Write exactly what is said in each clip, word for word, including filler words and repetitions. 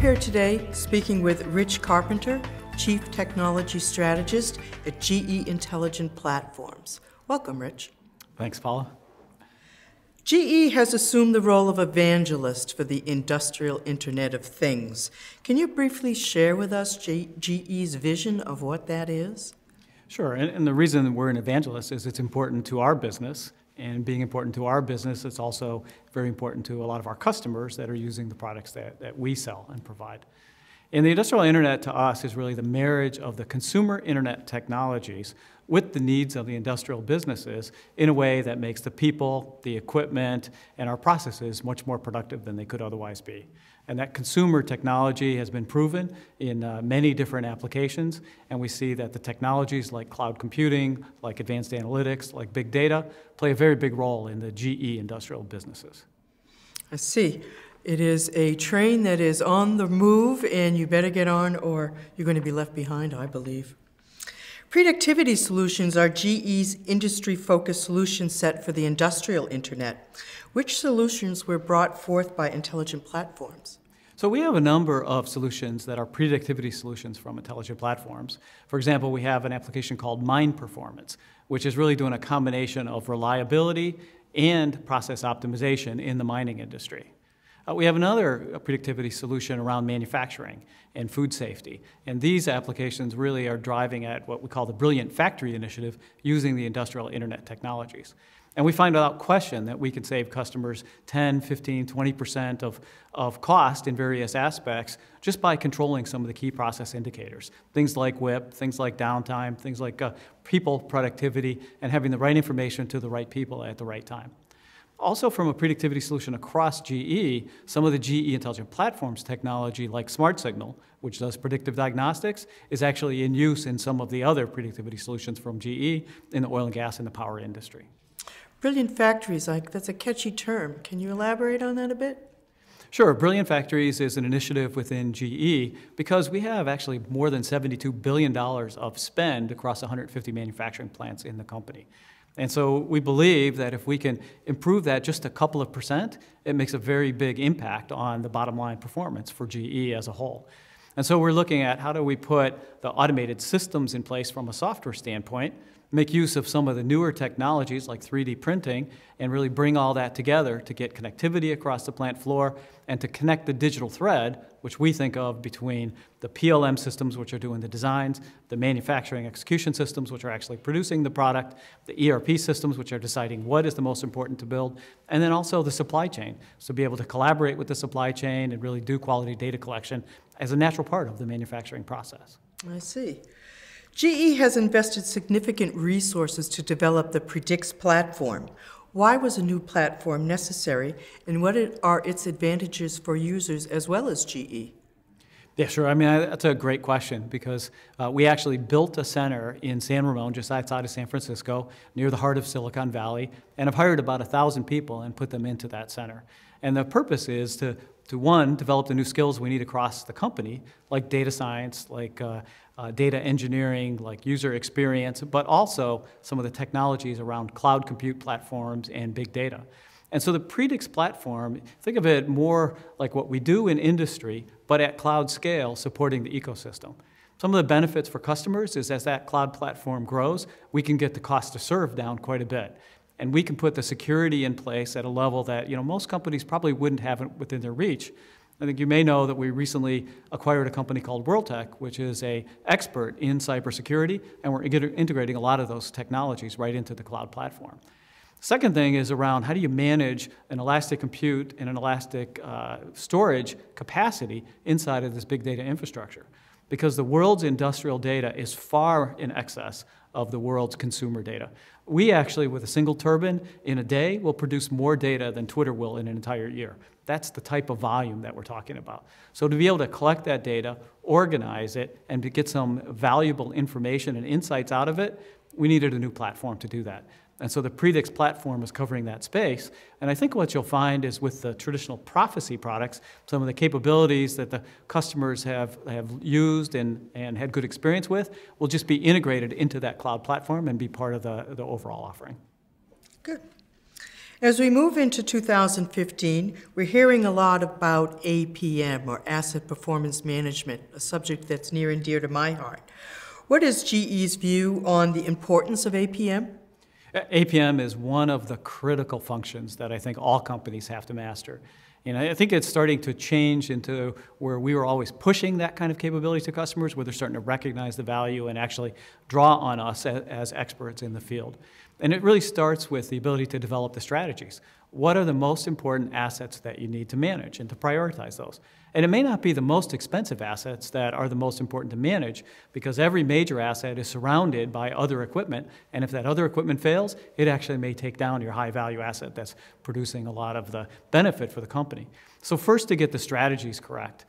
here today speaking with Rich Carpenter, Chief Technology Strategist at G E Intelligent Platforms. Welcome, Rich. Thanks, Paula. G E has assumed the role of evangelist for the Industrial Internet of Things. Can you briefly share with us G E's vision of what that is? Sure, and, and the reason we're an evangelist is it's important to our business, and being important to our business, it's also very important to a lot of our customers that are using the products that, that we sell and provide. And the industrial internet to us is really the marriage of the consumer internet technologies with the needs of the industrial businesses in a way that makes the people, the equipment, and our processes much more productive than they could otherwise be. And that consumer technology has been proven in uh, many different applications, and we see that the technologies like cloud computing, like advanced analytics, like big data, play a very big role in the G E industrial businesses. I see. It is a train that is on the move, and you better get on or you're going to be left behind, I believe. Predictivity solutions are G E's industry-focused solution set for the industrial internet. Which solutions were brought forth by Intelligent Platforms? So we have a number of solutions that are predictivity solutions from Intelligent Platforms. For example, we have an application called Mine Performance, which is really doing a combination of reliability and process optimization in the mining industry. Uh, we have another predictivity solution around manufacturing and food safety. And these applications really are driving at what we call the Brilliant Factory Initiative using the industrial internet technologies. And we find without question that we can save customers ten, fifteen, twenty percent of, of cost in various aspects just by controlling some of the key process indicators. Things like W I P, things like downtime, things like uh, people productivity, and having the right information to the right people at the right time. Also, from a predictivity solution across G E, some of the G E Intelligent Platforms technology like Smart Signal, which does predictive diagnostics, is actually in use in some of the other predictivity solutions from G E in the oil and gas and the power industry. Brilliant factories, like, that's a catchy term. Can you elaborate on that a bit? Sure. Brilliant Factories is an initiative within G E because we have actually more than seventy-two billion dollars of spend across one hundred fifty manufacturing plants in the company. And so we believe that if we can improve that just a couple of percent, it makes a very big impact on the bottom line performance for G E as a whole. And so we're looking at how do we put the automated systems in place from a software standpoint, make use of some of the newer technologies like three D printing, and really bring all that together to get connectivity across the plant floor and to connect the digital thread, which we think of between the P L M systems, which are doing the designs, the manufacturing execution systems, which are actually producing the product, the E R P systems, which are deciding what is the most important to build, and then also the supply chain. So be able to collaborate with the supply chain and really do quality data collection as a natural part of the manufacturing process. I see. G E has invested significant resources to develop the Predix platform. Why was a new platform necessary, and what are its advantages for users as well as G E? Yeah, sure. I mean, that's a great question because uh, we actually built a center in San Ramon, just outside of San Francisco, near the heart of Silicon Valley, and I've hired about one thousand people and put them into that center. And the purpose is to to one, develop the new skills we need across the company, like data science, like uh, uh, data engineering, like user experience, but also some of the technologies around cloud compute platforms and big data. And so the Predix platform, think of it more like what we do in industry, but at cloud scale, supporting the ecosystem. Some of the benefits for customers is as that cloud platform grows, we can get the cost to serve down quite a bit. And we can put the security in place at a level that, you know, most companies probably wouldn't have it within their reach. I think you may know that we recently acquired a company called WorldTech, which is an expert in cybersecurity, and we're integrating a lot of those technologies right into the cloud platform. Second thing is around how do you manage an elastic compute and an elastic uh, storage capacity inside of this big data infrastructure, because the world's industrial data is far in excess of the world's consumer data. We actually, with a single turbine in a day, will produce more data than Twitter will in an entire year. That's the type of volume that we're talking about. So to be able to collect that data, organize it, and to get some valuable information and insights out of it, we needed a new platform to do that. And so the Predix platform is covering that space. And I think what you'll find is with the traditional prophecy products, some of the capabilities that the customers have, have used and, and had good experience with will just be integrated into that cloud platform and be part of the, the overall offering. Good. As we move into two thousand fifteen, we're hearing a lot about A P M, or Asset Performance Management, a subject that's near and dear to my heart. What is G E's view on the importance of A P M? A P M is one of the critical functions that I think all companies have to master. And I think it's starting to change into where we were always pushing that kind of capability to customers, where they're starting to recognize the value and actually draw on us as experts in the field. And it really starts with the ability to develop the strategies. What are the most important assets that you need to manage and to prioritize those? And it may not be the most expensive assets that are the most important to manage, because every major asset is surrounded by other equipment, and if that other equipment fails, it actually may take down your high-value asset that's producing a lot of the benefit for the company. So first, to get the strategies correct.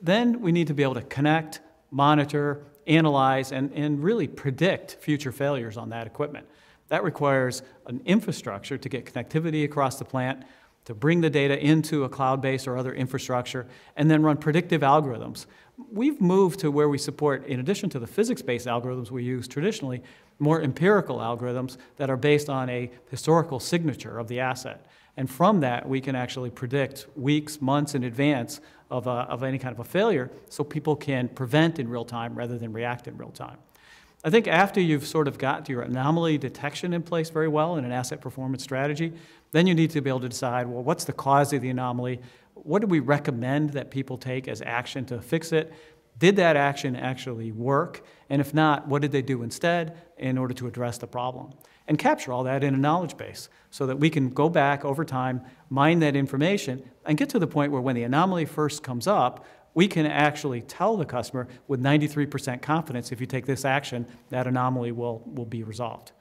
Then we need to be able to connect, monitor, analyze, and, and really predict future failures on that equipment. That requires an infrastructure to get connectivity across the plant, to bring the data into a cloud-based or other infrastructure, and then run predictive algorithms. We've moved to where we support, in addition to the physics-based algorithms we use traditionally, more empirical algorithms that are based on a historical signature of the asset. And from that, we can actually predict weeks, months in advance of, a, of any kind of a failure, so people can prevent in real time rather than react in real time. I think after you've sort of got your anomaly detection in place very well in an asset performance strategy, then you need to be able to decide, well, what's the cause of the anomaly? What do we recommend that people take as action to fix it? Did that action actually work? And if not, what did they do instead in order to address the problem? And capture all that in a knowledge base so that we can go back over time, mine that information, and get to the point where when the anomaly first comes up, we can actually tell the customer with ninety-three percent confidence, if you take this action, that anomaly will, will be resolved.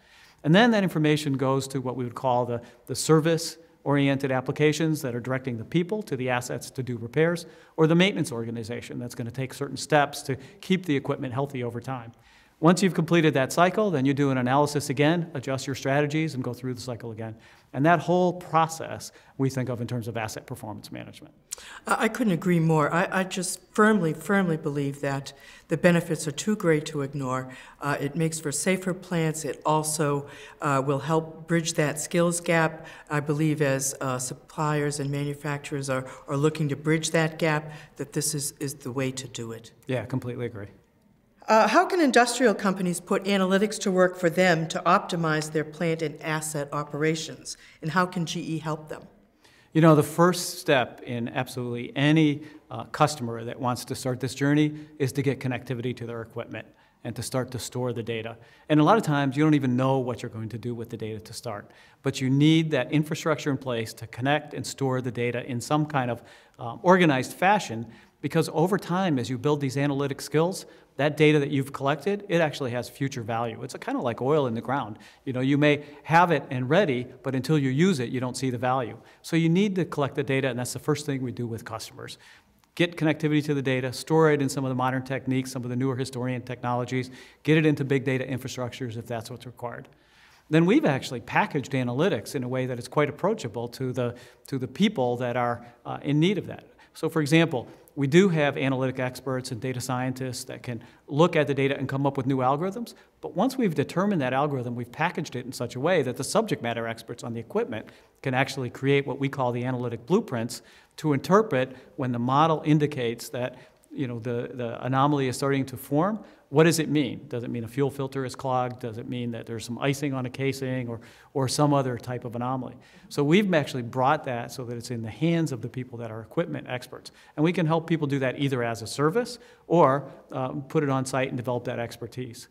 And then that information goes to what we would call the, the service-oriented applications that are directing the people to the assets to do repairs, or the maintenance organization that's going to take certain steps to keep the equipment healthy over time. Once you've completed that cycle, then you do an analysis again, adjust your strategies, and go through the cycle again. And that whole process we think of in terms of asset performance management. I couldn't agree more. I, I just firmly, firmly believe that the benefits are too great to ignore. Uh, it makes for safer plants. It also uh, will help bridge that skills gap. I believe as uh, suppliers and manufacturers are, are looking to bridge that gap, that this is, is the way to do it. Yeah, I completely agree. Uh, how can industrial companies put analytics to work for them to optimize their plant and asset operations? And how can G E help them? You know, the first step in absolutely any uh, customer that wants to start this journey is to get connectivity to their equipment and to start to store the data. And a lot of times you don't even know what you're going to do with the data to start, but you need that infrastructure in place to connect and store the data in some kind of um, organized fashion, because over time, as you build these analytic skills, that data that you've collected, it actually has future value. It's a, kind of like oil in the ground. You know, you may have it and ready, but until you use it, you don't see the value. So you need to collect the data, and that's the first thing we do with customers. Get connectivity to the data, store it in some of the modern techniques, some of the newer historian technologies, get it into big data infrastructures if that's what's required. Then we've actually packaged analytics in a way that is quite approachable to the, to the people that are uh, in need of that. So for example, we do have analytic experts and data scientists that can look at the data and come up with new algorithms, but once we've determined that algorithm, we've packaged it in such a way that the subject matter experts on the equipment can actually create what we call the analytic blueprints to interpret when the model indicates that, you know, the, the anomaly is starting to form. What does it mean? Does it mean a fuel filter is clogged? Does it mean that there's some icing on a casing, or, or some other type of anomaly? So we've actually brought that so that it's in the hands of the people that are equipment experts. And we can help people do that either as a service or um, put it on site and develop that expertise.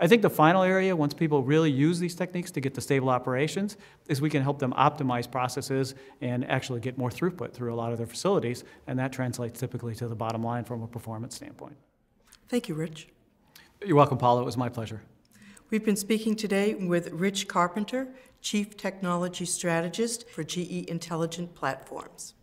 I think the final area, once people really use these techniques to get to stable operations, is we can help them optimize processes and actually get more throughput through a lot of their facilities, and that translates typically to the bottom line from a performance standpoint. Thank you, Rich. You're welcome, Paula. It was my pleasure. We've been speaking today with Rich Carpenter, Chief Technology Strategist for G E Intelligent Platforms.